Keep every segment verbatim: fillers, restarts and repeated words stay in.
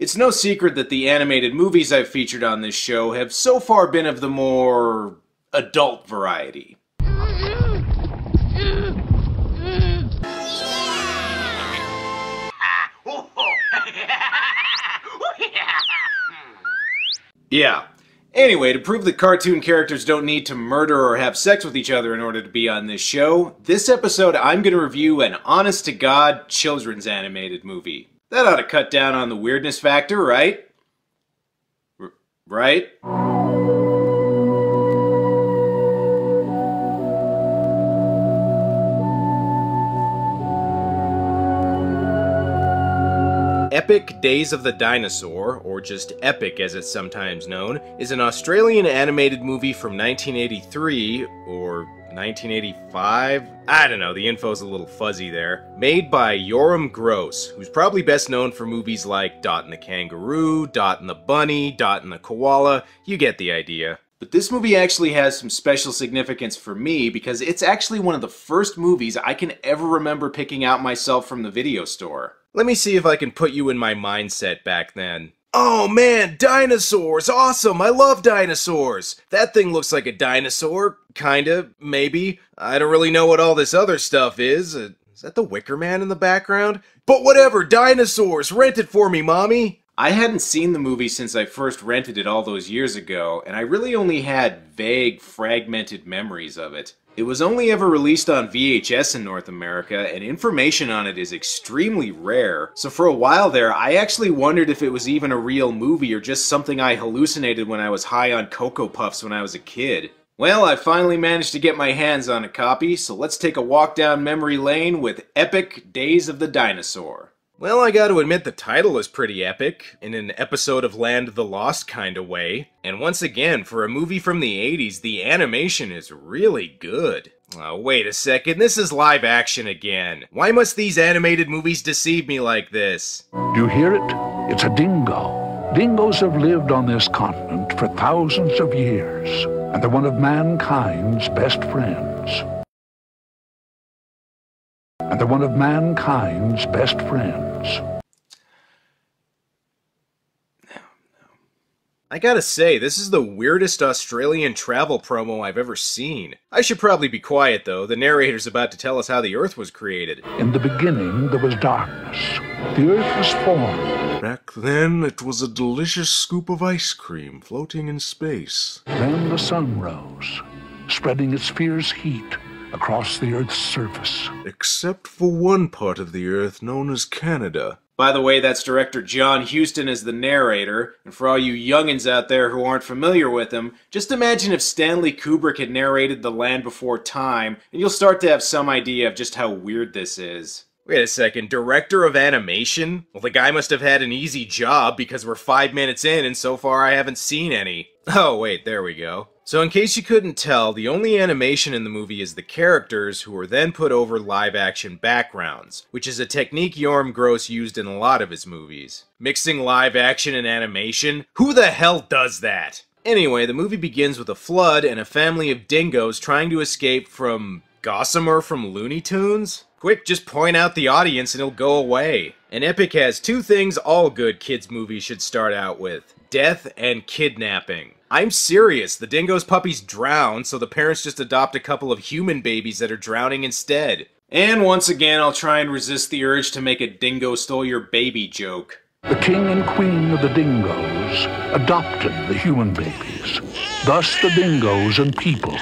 It's no secret that the animated movies I've featured on this show have so far been of the more adult variety. Yeah. Anyway, to prove that cartoon characters don't need to murder or have sex with each other in order to be on this show, this episode I'm going to review an honest-to-God children's animated movie. That ought to cut down on the weirdness factor, right? R- right? Epic Days of the Dinosaur, or just Epic as it's sometimes known, is an Australian animated movie from nineteen eighty-three, or nineteen eighty-five? I don't know, the info's a little fuzzy there. Made by Yoram Gross, who's probably best known for movies like Dot and the Kangaroo, Dot and the Bunny, Dot and the Koala, you get the idea. But this movie actually has some special significance for me because it's actually one of the first movies I can ever remember picking out myself from the video store. Let me see if I can put you in my mindset back then. Oh man, dinosaurs! Awesome! I love dinosaurs! That thing looks like a dinosaur. Kinda. Maybe. I don't really know what all this other stuff is. Uh, is that the Wicker Man in the background? But whatever! Dinosaurs! Rent it for me, mommy! I hadn't seen the movie since I first rented it all those years ago, and I really only had vague, fragmented memories of it. It was only ever released on V H S in North America, and information on it is extremely rare, so for a while there I actually wondered if it was even a real movie or just something I hallucinated when I was high on Cocoa Puffs when I was a kid. Well, I finally managed to get my hands on a copy, so let's take a walk down memory lane with Epic Days of the Dinosaur. Well, I gotta admit the title is pretty epic, in an episode of Land of the Lost kinda way. And once again, for a movie from the eighties, the animation is really good. Oh, wait a second, this is live action again. Why must these animated movies deceive me like this? Do you hear it? It's a dingo. Dingoes have lived on this continent for thousands of years, and they're one of mankind's best friends. And they're one of mankind's best friends. I gotta say, this is the weirdest Australian travel promo I've ever seen. I should probably be quiet though, the narrator's about to tell us how the Earth was created. In the beginning, there was darkness. The Earth was formed. Back then, it was a delicious scoop of ice cream floating in space. Then the sun rose, spreading its fierce heat across the Earth's surface. Except for one part of the Earth known as Canada. By the way, that's director John Houston as the narrator, and for all you youngins out there who aren't familiar with him, just imagine if Stanley Kubrick had narrated The Land Before Time, and you'll start to have some idea of just how weird this is. Wait a second, director of animation? Well, the guy must have had an easy job because we're five minutes in and so far I haven't seen any. Oh wait, there we go. So in case you couldn't tell, the only animation in the movie is the characters who are then put over live-action backgrounds, which is a technique Yoram Gross used in a lot of his movies. Mixing live-action and animation? Who the hell does that? Anyway, the movie begins with a flood and a family of dingoes trying to escape from Gossamer from Looney Tunes? Quick, just point out the audience and it'll go away. And Epic has two things all good kids' movies should start out with. Death and kidnapping. I'm serious, the dingo's puppies drown, so the parents just adopt a couple of human babies that are drowning instead. And once again, I'll try and resist the urge to make a dingo stole your baby joke. The king and queen of the dingoes adopted the human babies. Thus the dingoes and people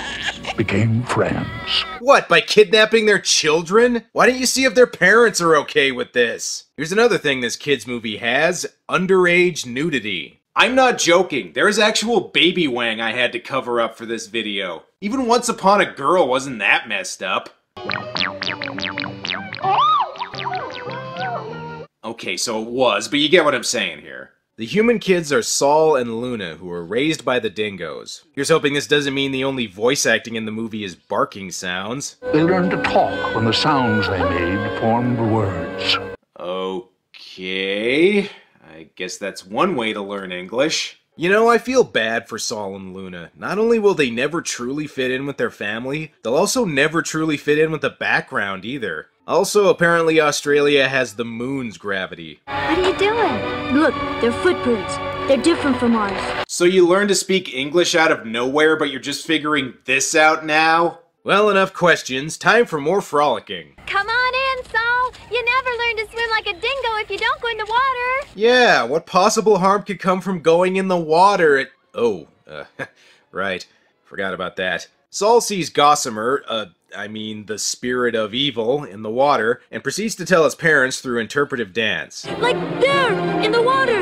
became friends. What, by kidnapping their children? Why don't you see if their parents are okay with this? Here's another thing this kids movie has, underage nudity. I'm not joking, there is actual baby wang I had to cover up for this video. Even Once Upon a Girl wasn't that messed up. Okay, so it was, but you get what I'm saying here. The human kids are Saul and Luna, who are raised by the dingoes. Here's hoping this doesn't mean the only voice acting in the movie is barking sounds. They learned to talk when the sounds they made formed words. Okay... I guess that's one way to learn English. You know, I feel bad for Saul and Luna. Not only will they never truly fit in with their family, they'll also never truly fit in with the background either. Also, apparently Australia has the moon's gravity. What are you doing? Look, they're footprints. They're different from ours. So you learn to speak English out of nowhere, but you're just figuring this out now? Well, enough questions. Time for more frolicking. Come on in, Saul. You never learn to swim like a dingo if you don't go in the water. Yeah, what possible harm could come from going in the water at... Oh, uh, right. Forgot about that. Saul sees Gossamer, uh, I mean the spirit of evil, in the water, and proceeds to tell his parents through interpretive dance. Like there, in the water!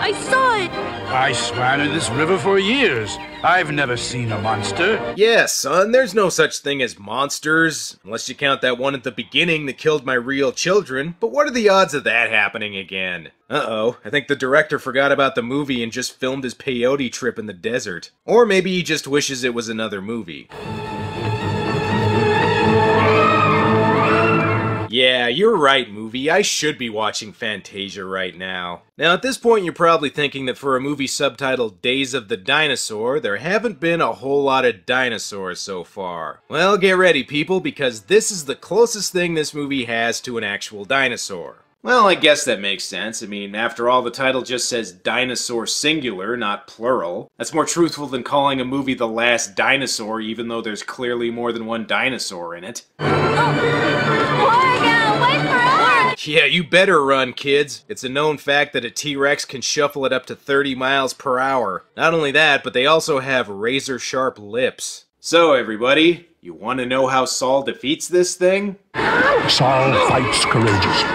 I saw it! I swam in this river for years. I've never seen a monster. Yeah, son, there's no such thing as monsters. Unless you count that one at the beginning that killed my real children, but what are the odds of that happening again? Uh-oh, I think the director forgot about the movie and just filmed his peyote trip in the desert. Or maybe he just wishes it was another movie. Yeah, you're right, movie. I should be watching Fantasia right now. Now, at this point, you're probably thinking that for a movie subtitled Days of the Dinosaur, there haven't been a whole lot of dinosaurs so far. Well, get ready, people, because this is the closest thing this movie has to an actual dinosaur. Well, I guess that makes sense. I mean, after all, the title just says dinosaur singular, not plural. That's more truthful than calling a movie The Last Dinosaur, even though there's clearly more than one dinosaur in it. Oh. Yeah, you better run, kids. It's a known fact that a T-Rex can shuffle it up to thirty miles per hour. Not only that, but they also have razor-sharp lips. So, everybody, you want to know how Saul defeats this thing? Saul fights courageously,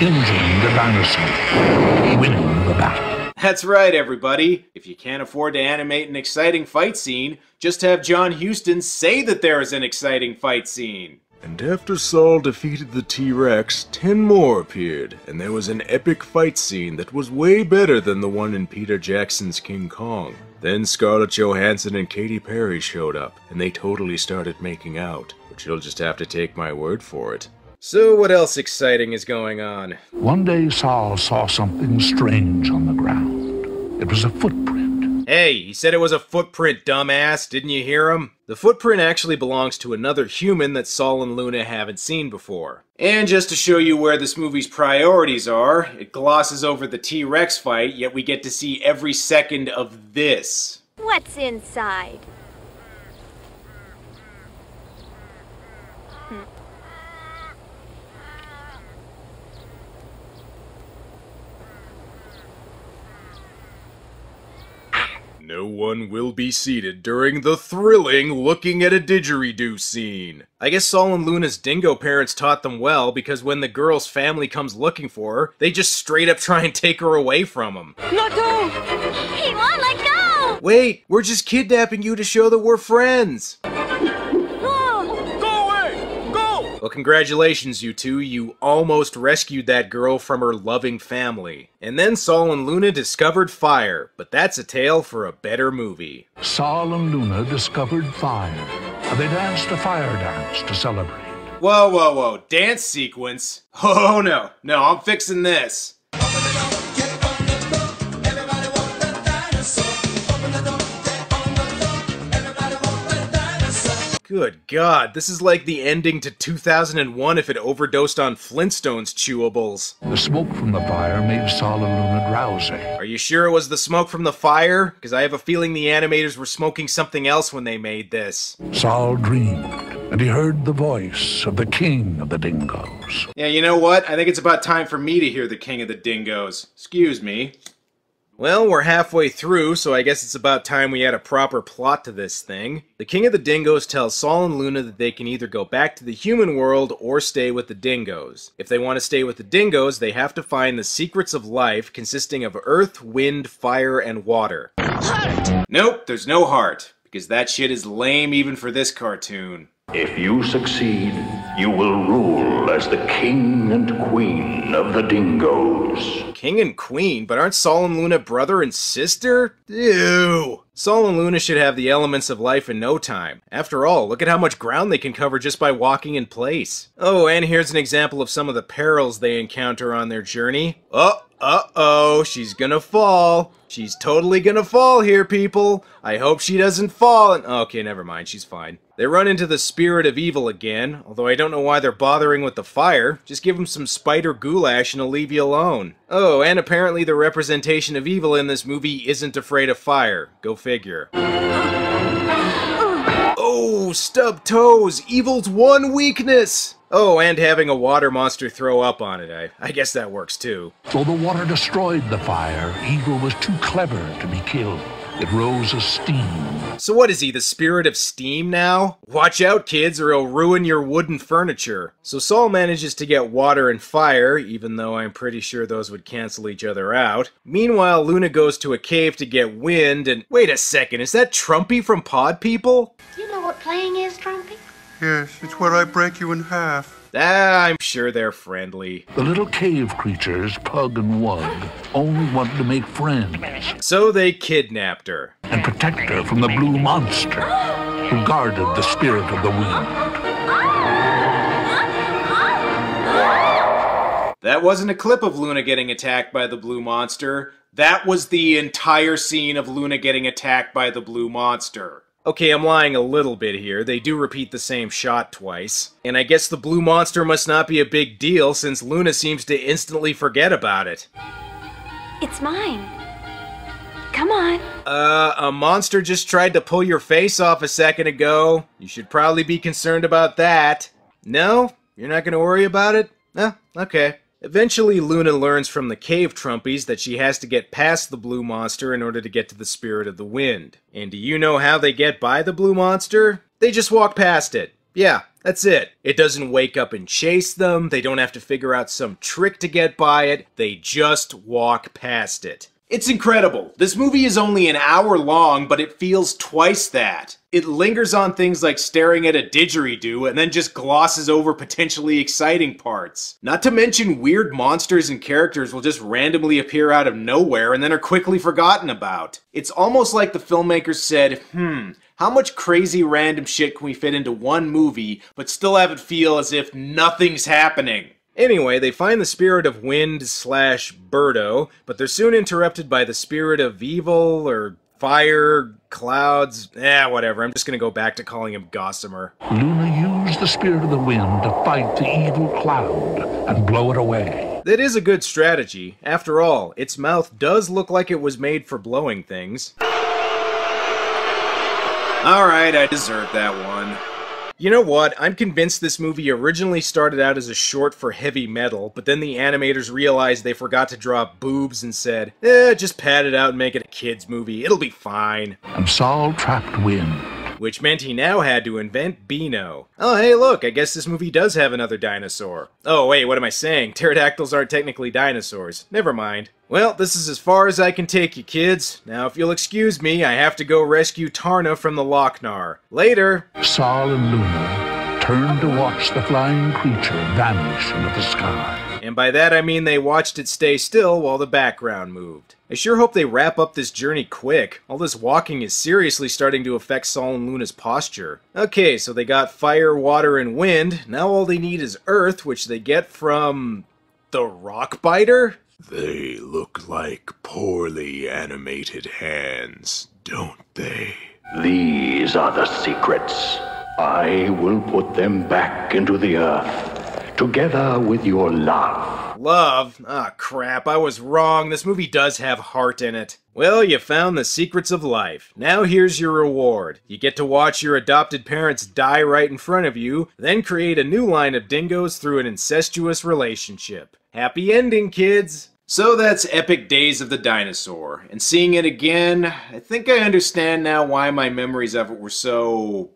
injuring the dinosaur, winning the battle. That's right, everybody. If you can't afford to animate an exciting fight scene, just have John Houston say that there is an exciting fight scene. And after Saul defeated the T-Rex, ten more appeared, and there was an epic fight scene that was way better than the one in Peter Jackson's King Kong. Then Scarlett Johansson and Katy Perry showed up, and they totally started making out. But you'll just have to take my word for it. So what else exciting is going on? One day Saul saw something strange on the ground. It was a footprint. Hey, he said it was a footprint, dumbass. Didn't you hear him? The footprint actually belongs to another human that Saul and Luna haven't seen before. And just to show you where this movie's priorities are, it glosses over the T-Rex fight, yet we get to see every second of this. What's inside? Hm. No one will be seated during the thrilling looking at a didgeridoo scene. I guess Saul and Luna's dingo parents taught them well, because when the girl's family comes looking for her, they just straight up try and take her away from them. Let go! He won't let go! Wait, we're just kidnapping you to show that we're friends! Well, congratulations, you two. You almost rescued that girl from her loving family. And then Saul and Luna discovered fire, but that's a tale for a better movie. Saul and Luna discovered fire, and they danced a fire dance to celebrate. Whoa, whoa, whoa. Dance sequence? Oh, no. No, I'm fixing this. Good God, this is like the ending to two thousand one if it overdosed on Flintstone's chewables. The smoke from the fire made Saul and Luna drowsy. Are you sure it was the smoke from the fire? Because I have a feeling the animators were smoking something else when they made this. Saul dreamed, and he heard the voice of the king of the dingoes. Yeah, you know what? I think it's about time for me to hear the king of the dingoes. Excuse me. Well, we're halfway through, so I guess it's about time we had a proper plot to this thing. The King of the Dingoes tells Saul and Luna that they can either go back to the human world or stay with the dingoes. If they want to stay with the dingoes, they have to find the secrets of life consisting of earth, wind, fire, and water. Heart! Nope, there's no heart, because that shit is lame even for this cartoon. If you succeed, you will rule as the king and queen of the dingoes. King and queen? But aren't Saul and Luna brother and sister? Ew. Saul and Luna should have the elements of life in no time. After all, look at how much ground they can cover just by walking in place. Oh, and here's an example of some of the perils they encounter on their journey. Oh, Uh-oh, she's gonna fall. She's totally gonna fall here, people. I hope she doesn't fall. And okay, never mind, she's fine. They run into the spirit of evil again, although I don't know why they're bothering with the fire. Just give them some spider goulash and he'll leave you alone. Oh, and apparently the representation of evil in this movie isn't afraid of fire. Go figure. Oh, stubbed toes! Evil's one weakness! Oh, and having a water monster throw up on it. I, I guess that works, too. Though the water destroyed the fire, evil was too clever to be killed. It rose as steam. So what is he, the spirit of steam now? Watch out, kids, or he'll ruin your wooden furniture. So Saul manages to get water and fire, even though I'm pretty sure those would cancel each other out. Meanwhile, Luna goes to a cave to get wind, and... Wait a second, is that Trumpy from Pod People? Do you know what playing is, Trumpy? Yes, it's where I break you in half. Ah, I'm sure they're friendly. The little cave creatures, Pug and Wug, only wanted to make friends. So they kidnapped her. And protect her from the blue monster, who guarded the spirit of the wind. That wasn't a clip of Luna getting attacked by the blue monster. That was the entire scene of Luna getting attacked by the blue monster. Okay, I'm lying a little bit here. They do repeat the same shot twice. And I guess the blue monster must not be a big deal, since Luna seems to instantly forget about it. It's mine. Come on. Uh, a monster just tried to pull your face off a second ago. You should probably be concerned about that. No? You're not gonna worry about it? Eh, okay. Eventually, Luna learns from the cave Trumpies that she has to get past the blue monster in order to get to the spirit of the wind. And do you know how they get by the blue monster? They just walk past it. Yeah, that's it. It doesn't wake up and chase them. They don't have to figure out some trick to get by it. They just walk past it. It's incredible. This movie is only an hour long, but it feels twice that. It lingers on things like staring at a didgeridoo and then just glosses over potentially exciting parts. Not to mention weird monsters and characters will just randomly appear out of nowhere and then are quickly forgotten about. It's almost like the filmmakers said, hmm, how much crazy random shit can we fit into one movie, but still have it feel as if nothing's happening? Anyway, they find the spirit of wind slash Birdo, but they're soon interrupted by the spirit of evil or fire, clouds, eh, whatever. I'm just gonna go back to calling him Gossamer. Luna used the spirit of the wind to fight the evil cloud and blow it away. That is a good strategy. After all, its mouth does look like it was made for blowing things. Alright, I deserve that one. You know what, I'm convinced this movie originally started out as a short for Heavy Metal, but then the animators realized they forgot to draw boobs and said, eh, just pad it out and make it a kid's movie, it'll be fine. And Saul trapped wind. Which meant he now had to invent Beano. Oh hey look, I guess this movie does have another dinosaur. Oh wait, what am I saying? Pterodactyls aren't technically dinosaurs. Never mind. Well, this is as far as I can take you kids. Now if you'll excuse me, I have to go rescue Tarna from the Lochnar. Later! Saul and Luna turned to watch the flying creature vanish into the sky. And by that I mean they watched it stay still while the background moved. I sure hope they wrap up this journey quick. All this walking is seriously starting to affect Saul and Luna's posture. Okay, so they got fire, water, and wind. Now all they need is earth, which they get from... the Rockbiter? They look like poorly animated hands, don't they? These are the secrets. I will put them back into the earth, together with your love. Love? Ah, crap, I was wrong. This movie does have heart in it. Well, you found the secrets of life. Now here's your reward. You get to watch your adopted parents die right in front of you, then create a new line of dingoes through an incestuous relationship. Happy ending, kids! So that's Epic Days of the Dinosaur, and seeing it again, I think I understand now why my memories of it were so...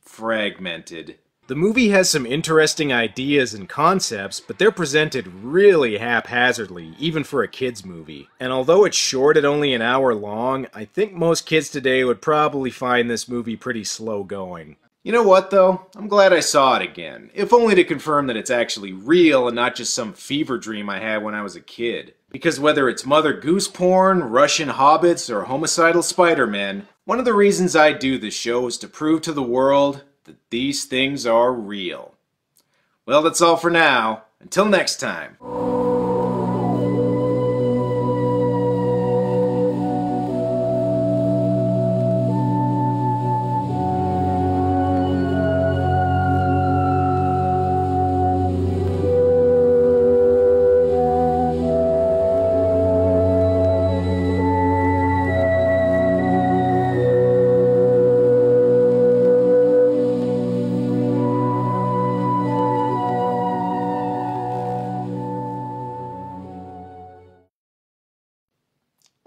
fragmented. The movie has some interesting ideas and concepts, but they're presented really haphazardly, even for a kid's movie. And although it's short at only an hour long, I think most kids today would probably find this movie pretty slow going. You know what, though? I'm glad I saw it again, if only to confirm that it's actually real and not just some fever dream I had when I was a kid. Because whether it's Mother Goose porn, Russian hobbits, or homicidal Spider-Man, one of the reasons I do this show is to prove to the world that these things are real. Well, that's all for now. Until next time.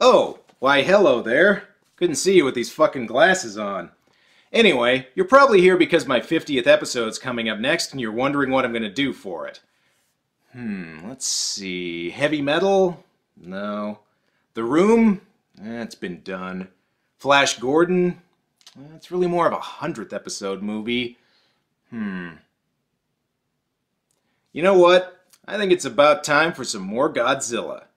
Oh, why hello there. Couldn't see you with these fucking glasses on. Anyway, you're probably here because my fiftieth episode's coming up next and you're wondering what I'm gonna do for it. Hmm, let's see. Heavy Metal? No. The Room? That's been done. Flash Gordon? That's really more of a hundredth episode movie. Hmm. You know what? I think it's about time for some more Godzilla.